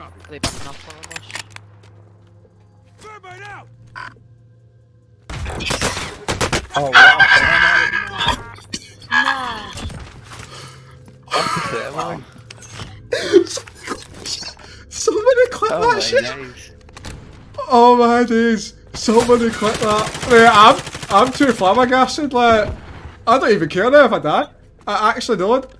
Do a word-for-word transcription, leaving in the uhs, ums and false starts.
Copy. Are they backing off from us? Thermite out! Oh, wow. Nah. Opposite, am I? Somebody clip oh, that shit! Days. Oh my days. Somebody clip that. Mate, I'm, I'm too flabbergasted, like, I don't even care now if I die. I actually don't.